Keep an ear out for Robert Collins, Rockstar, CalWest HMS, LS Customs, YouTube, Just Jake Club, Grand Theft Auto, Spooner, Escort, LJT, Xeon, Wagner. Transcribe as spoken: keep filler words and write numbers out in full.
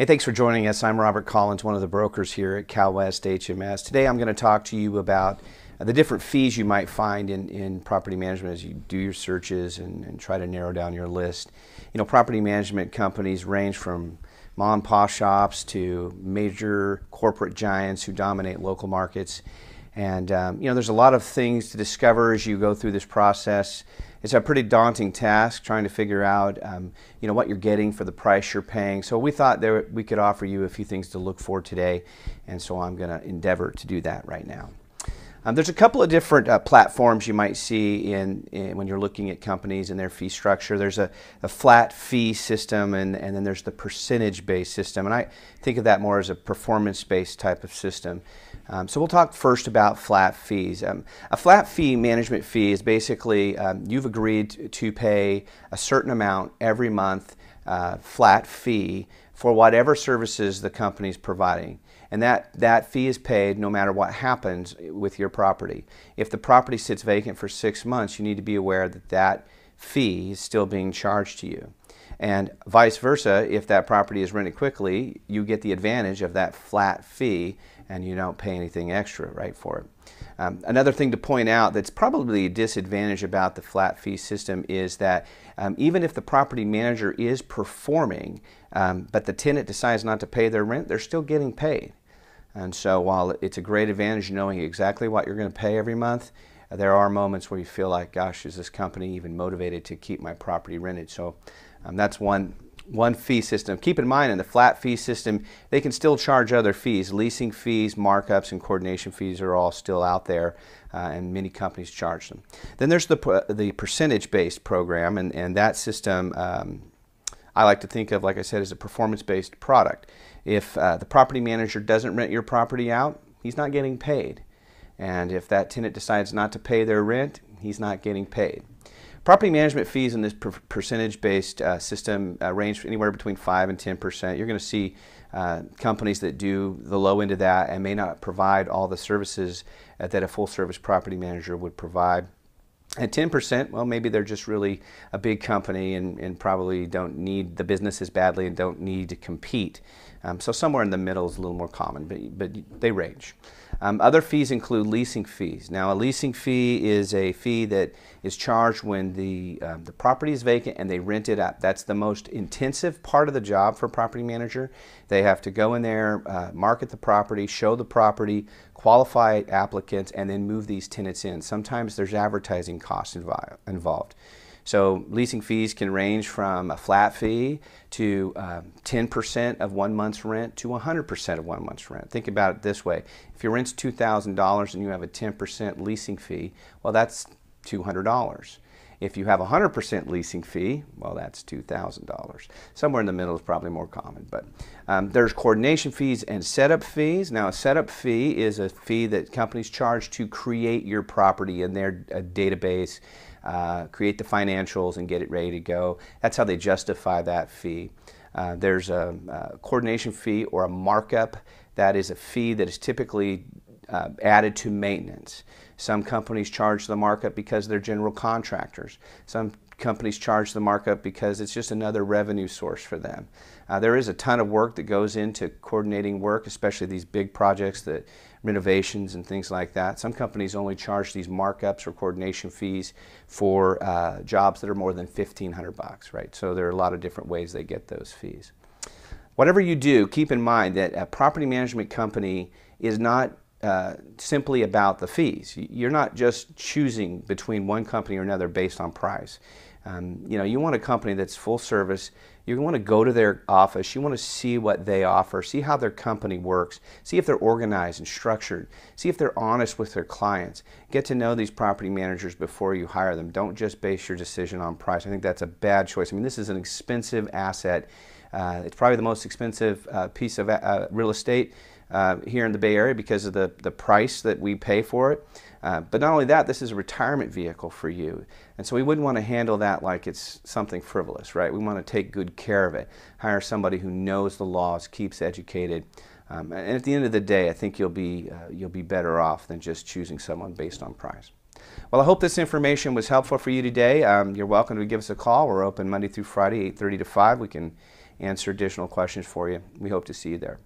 Hey, thanks for joining us. I'm Robert Collins, one of the brokers here at CalWest H M S. Today I'm going to talk to you about the different fees you might find in, in property management as you do your searches and, and try to narrow down your list. You know, property management companies range from mom and pop shops to major corporate giants who dominate local markets. And um, you know, there's a lot of things to discover as you go through this process. It's a pretty daunting task trying to figure out um, you know, what you're getting for the price you're paying. So we thought there we could offer you a few things to look for today, and so I'm going to endeavor to do that right now. Um, there's a couple of different uh, platforms you might see in, in when you're looking at companies and their fee structure. There's a, a flat fee system, and, and then there's the percentage-based system. And I think of that more as a performance-based type of system. Um, so we'll talk first about flat fees. Um, a flat fee management fee is basically um, you've agreed to pay a certain amount every month, uh, flat fee, for whatever services the company is providing. And that, that fee is paid no matter what happens with your property. If the property sits vacant for six months, you need to be aware that that fee is still being charged to you. And vice versa, if that property is rented quickly, you get the advantage of that flat fee and you don't pay anything extra, right, for it. Um, another thing to point out that's probably a disadvantage about the flat fee system is that um, even if the property manager is performing, um, but the tenant decides not to pay their rent, they're still getting paid. And so while it's a great advantage knowing exactly what you're going to pay every month, there are moments where you feel like, gosh, is this company even motivated to keep my property rented? So um, that's one, one fee system. Keep in mind, in the flat fee system, they can still charge other fees. Leasing fees, markups, and coordination fees are all still out there, uh, and many companies charge them. Then there's the, the percentage-based program, and, and that system um, I like to think of, like I said, as a performance-based product. If uh, the property manager doesn't rent your property out, he's not getting paid. And if that tenant decides not to pay their rent, he's not getting paid. Property management fees in this per percentage-based uh, system uh, range anywhere between five and ten percent. You're going to see uh, companies that do the low end of that and may not provide all the services uh, that a full-service property manager would provide. At ten percent, well, maybe they're just really a big company and, and probably don't need the business as badly and don't need to compete. Um, so somewhere in the middle is a little more common, but, but they range. Um, other fees include leasing fees. Now, a leasing fee is a fee that is charged when the, uh, the property is vacant and they rent it up. That's the most intensive part of the job for a property manager. They have to go in there, uh, market the property, show the property, qualify applicants, and then move these tenants in. Sometimes there's advertising costs involved. So leasing fees can range from a flat fee to ten percent um, of one month's rent to one hundred percent of one month's rent. Think about it this way. If your rent's two thousand dollars and you have a ten percent leasing fee, well, that's two hundred dollars. If you have a one hundred percent leasing fee, well, that's two thousand dollars. Somewhere in the middle is probably more common. But um, there's coordination fees and setup fees. Now, a setup fee is a fee that companies charge to create your property in their uh, database, uh, create the financials, and get it ready to go. That's how they justify that fee. Uh, there's a, a coordination fee or a markup. That is a fee that is typically Uh, added to maintenance. Some companies charge the markup because they're general contractors. Some companies charge the markup because it's just another revenue source for them. Uh, there is a ton of work that goes into coordinating work, especially these big projects, that renovations and things like that. Some companies only charge these markups or coordination fees for uh, jobs that are more than fifteen hundred bucks, right? So there are a lot of different ways they get those fees. Whatever you do, keep in mind that a property management company is not Uh, simply about the fees. You're not just choosing between one company or another based on price. Um, you know, you want a company that's full service. You want to go to their office. You want to see what they offer, see how their company works, see if they're organized and structured, see if they're honest with their clients. Get to know these property managers before you hire them. Don't just base your decision on price. I think that's a bad choice. I mean, this is an expensive asset. Uh, it's probably the most expensive uh, piece of uh, real estate Uh, here in the Bay Area because of the, the price that we pay for it. Uh, but not only that, this is a retirement vehicle for you. And so we wouldn't want to handle that like it's something frivolous, right? We want to take good care of it. Hire somebody who knows the laws, keeps educated. Um, and at the end of the day, I think you'll be, uh, you'll be better off than just choosing someone based on price. Well, I hope this information was helpful for you today. Um, you're welcome to give us a call. We're open Monday through Friday, eight thirty to five. We can answer additional questions for you. We hope to see you there.